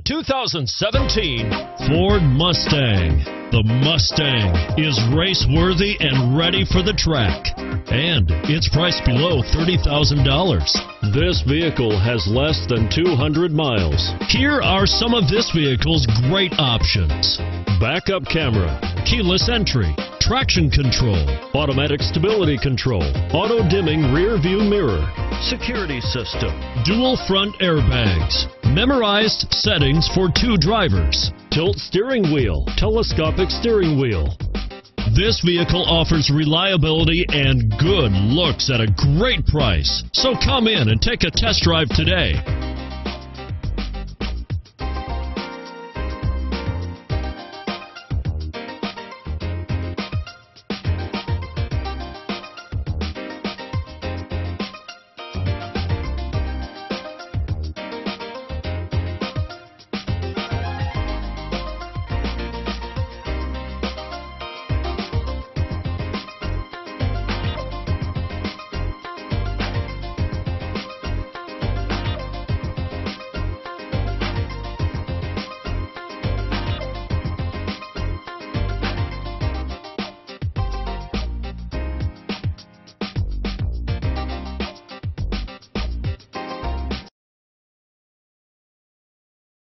the 2017 Ford Mustang. The Mustang is race-worthy and ready for the track. And it's priced below $30,000. This vehicle has less than 200 miles. Here are some of this vehicle's great options. Backup camera, keyless entry, traction control, automatic stability control, auto-dimming rear-view mirror, security system, dual front airbags, memorized settings for 2 drivers, tilt steering wheel, telescopic steering wheel. This vehicle offers reliability and good looks at a great price. So come in and take a test drive today.